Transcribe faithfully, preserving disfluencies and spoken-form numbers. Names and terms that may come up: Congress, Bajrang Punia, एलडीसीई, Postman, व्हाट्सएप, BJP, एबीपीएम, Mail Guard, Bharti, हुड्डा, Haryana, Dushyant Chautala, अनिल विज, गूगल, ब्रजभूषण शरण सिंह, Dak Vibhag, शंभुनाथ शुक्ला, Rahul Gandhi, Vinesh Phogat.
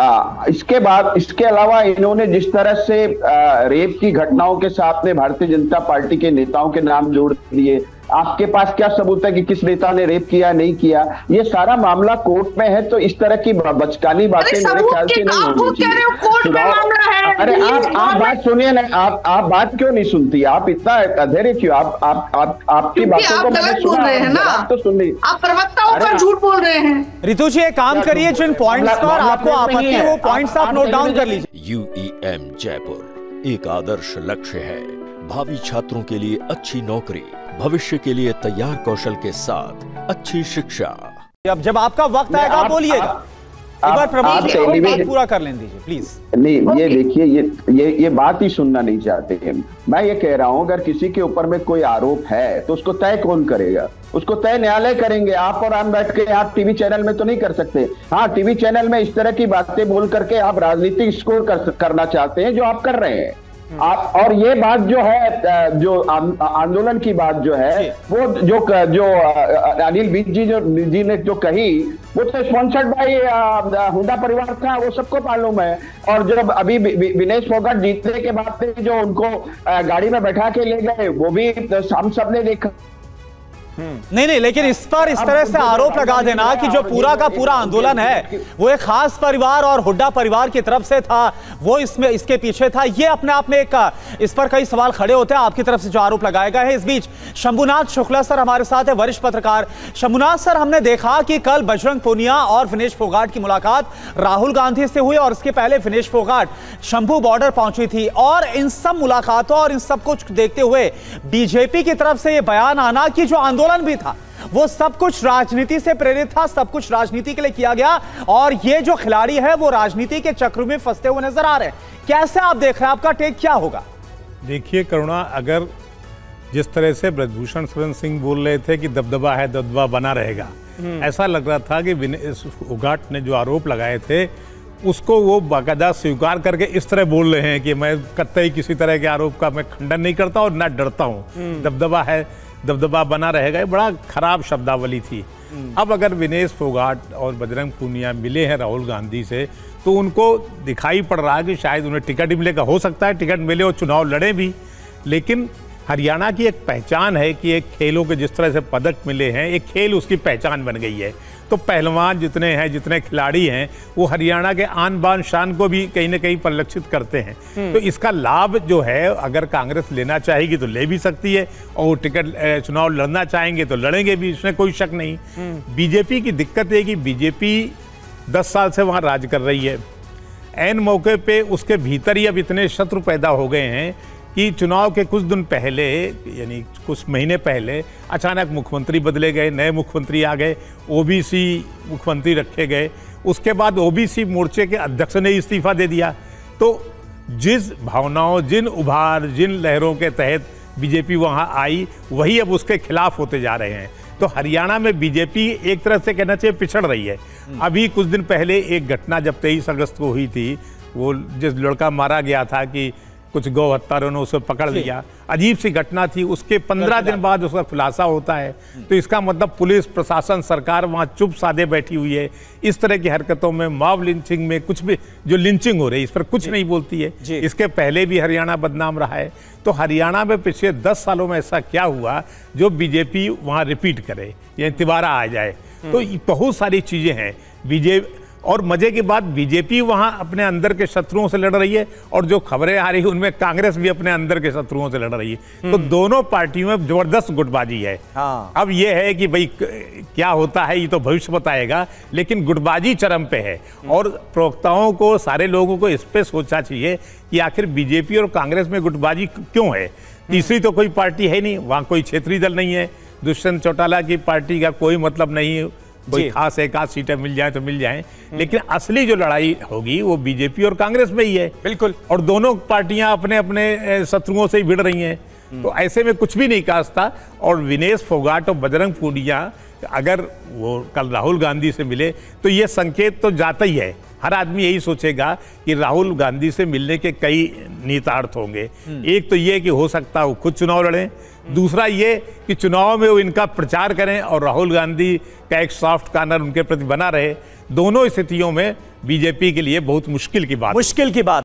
आ, इसके बाद इसके अलावा इन्होंने जिस तरह से आ, रेप की घटनाओं के साथ में भारतीय जनता पार्टी के नेताओं के नाम जोड़ दिए, आपके पास क्या सबूत है कि किस नेता ने रेप किया नहीं किया, ये सारा मामला कोर्ट में है, तो इस तरह की बचकानी बातें मेरे ख्याल से नहीं होनी चाहिए। अरे आप आप बात सुनिए ना, आप आप बात क्यों नहीं सुनती, आप इतना अधेरे क्यों, आप आप आप आपकी बातों को मैंने सुना है ना, आप तो सुन ली, आप प्रवक्ताओं पर झूठ बोल रहे हैं। रितु जी एक काम करिए, जिन पॉइंट्स पर आपको आपत्ति है वो पॉइंट्स आप नोट डाउन कर लीजिए। यूईएम जयपुर एक आदर्श लक्ष्य है, भावी छात्रों के लिए अच्छी नौकरी, भविष्य के लिए तैयार कौशल के साथ अच्छी शिक्षा। अब जब आपका वक्त आएगा बोलिएगा, एक बार प्रमोद पूरा कर लें दीजिए प्लीज। नहीं ये देखिए, ये ये ये बात ही सुनना नहीं चाहते हैं। मैं ये कह रहा हूँ अगर किसी के ऊपर में कोई आरोप है तो उसको तय कौन करेगा, उसको तय न्यायालय करेंगे। आप और हम बैठ के आप टीवी चैनल में तो नहीं कर सकते। हाँ, टीवी चैनल में इस तरह की बातें बोल करके आप राजनीतिक स्कोर कर, करना चाहते हैं, जो आप कर रहे हैं आप। और ये बात जो है, जो आंदोलन की बात जो है, वो जो जो अनिल विज जी जो जी ने जो कही वो तो स्पॉन्सर्ड बाय हुड्डा परिवार था, वो सबको मालूम है। और जब अभी विनेश फोगाट जीतने के बाद में जो उनको गाड़ी में बैठा के ले गए, वो भी हम सब ने देखा। नहीं नहीं, लेकिन इस पर इस तरह से आरोप लगा देना कि जो पूरा का पूरा आंदोलन है वो एक खास परिवार और हुड्डा परिवार की तरफ से था, वो इसमें इसके पीछे था, ये अपने आप में एक, इस पर कई सवाल खड़े होते हैं आपकी तरफ से जो आरोप लगाए गए हैं। इस बीच शंभुनाथ शुक्ला सर हमारे साथ है, वरिष्ठ पत्रकार। शंभुनाथ सर, हमने देखा कि कल बजरंग पुनिया और विनेश फोगाट की मुलाकात राहुल गांधी से हुई और इसके पहले विनेश फोगाट शंभू बॉर्डर पहुंची थी, और इन सब मुलाकातों और इन सब कुछ देखते हुए बीजेपी की तरफ से यह बयान आना कि जो आंदोलन भी था वो सब कुछ राजनीति से प्रेरित था, सब कुछ राजनीति के लिए किया गया, और ये जो खिलाड़ी है वो राजनीति के चक्र में फंसते हुए नजर आ रहे हैं। कैसे आप देख रहे हैं, आपका टेक क्या होगा? देखिए करुणा, अगर जिस तरह से ब्रजभूषण शरण सिंह बोल रहे थे कि दबदबा है, दबदबा बना रहेगा, ऐसा लग रहा था कि विनेश फोगाट ने जो आरोप लगाए थे उसको वो बाकायदा स्वीकार करके इस तरह बोल रहे हैं कि मैं कतई किसी तरह के आरोप का मैं खंडन नहीं करता और ना डरता हूँ, दबदबा है, दबदबा बना रहेगा। ये बड़ा खराब शब्दावली थी। अब अगर विनेश फोगाट और बजरंग पूनिया मिले हैं राहुल गांधी से, तो उनको दिखाई पड़ रहा है कि शायद उन्हें टिकट ही मिलेगा, हो सकता है टिकट मिले और चुनाव लड़े भी। लेकिन हरियाणा की एक पहचान है कि एक खेलों के जिस तरह से पदक मिले हैं, एक खेल उसकी पहचान बन गई है। तो पहलवान जितने हैं, जितने खिलाड़ी हैं, वो हरियाणा के आन बान शान को भी कहीं ना कहीं परिलक्षित करते हैं। तो इसका लाभ जो है अगर कांग्रेस लेना चाहेगी तो ले भी सकती है, और वो टिकट चुनाव लड़ना चाहेंगे तो लड़ेंगे भी, इसमें कोई शक नहीं। बीजेपी की दिक्कत है कि बीजेपी दस साल से वहाँ राज कर रही है, ऐन मौके पर उसके भीतर ही अब इतने शत्रु पैदा हो गए हैं कि चुनाव के कुछ दिन पहले, यानी कुछ महीने पहले, अचानक मुख्यमंत्री बदले गए, नए मुख्यमंत्री आ गए, ओबीसी मुख्यमंत्री रखे गए, उसके बाद ओबीसी मोर्चे के अध्यक्ष ने इस्तीफा दे दिया। तो जिस भावनाओं, जिन उभार, जिन लहरों के तहत बीजेपी वहाँ आई, वही अब उसके खिलाफ होते जा रहे हैं। तो हरियाणा में बीजेपी एक तरह से कहना चाहिए पिछड़ रही है। अभी कुछ दिन पहले एक घटना जब तेईस अगस्त को हुई थी, वो जिस लड़का मारा गया था कि कुछ गौ हत्यारों ने उसे पकड़ लिया, अजीब सी घटना थी, उसके पंद्रह दिन बाद उसका खुलासा होता है। तो इसका मतलब पुलिस प्रशासन सरकार वहाँ चुप साधे बैठी हुई है। इस तरह की हरकतों में, मॉब लिंचिंग में, कुछ भी जो लिंचिंग हो रही है इस पर कुछ नहीं बोलती है। इसके पहले भी हरियाणा बदनाम रहा है। तो हरियाणा में पिछले दस सालों में ऐसा क्या हुआ जो बीजेपी वहाँ रिपीट करे, यानी तिबारा आ जाए? तो बहुत सारी चीज़ें हैं बीजेपी, और मजे की बात बीजेपी वहाँ अपने अंदर के शत्रुओं से लड़ रही है, और जो खबरें आ रही हैं उनमें कांग्रेस भी अपने अंदर के शत्रुओं से लड़ रही है। तो दोनों पार्टियों में जबरदस्त गुटबाजी है। हाँ। अब ये है कि भाई क्या होता है ये तो भविष्य बताएगा, लेकिन गुटबाजी चरम पे है, और प्रवक्ताओं को, सारे लोगों को इस पर सोचना चाहिए कि आखिर बीजेपी और कांग्रेस में गुटबाजी क्यों है। तीसरी तो कोई पार्टी है नहीं, वहाँ कोई क्षेत्रीय दल नहीं है, दुष्यंत चौटाला की पार्टी का कोई मतलब नहीं है, कोई खास एक आध सीटें मिल जाए तो मिल जाए, लेकिन असली जो लड़ाई होगी वो बीजेपी और कांग्रेस में ही है। बिल्कुल, और दोनों पार्टियां अपने अपने शत्रुओं से ही भिड़ रही हैं। तो ऐसे में कुछ भी नहीं कास्ता। और विनेश फोगाट और बजरंग पूनिया अगर वो कल राहुल गांधी से मिले तो ये संकेत तो जाता ही है, हर आदमी यही सोचेगा कि राहुल गांधी से मिलने के कई निहितार्थ होंगे। एक तो ये कि हो सकता है वो खुद चुनाव लड़ें, दूसरा ये कि चुनाव में वो इनका प्रचार करें और राहुल गांधी का एक सॉफ्ट कॉर्नर उनके प्रति बना रहे। दोनों स्थितियों में बीजेपी के लिए बहुत मुश्किल की बात मुश्किल की बात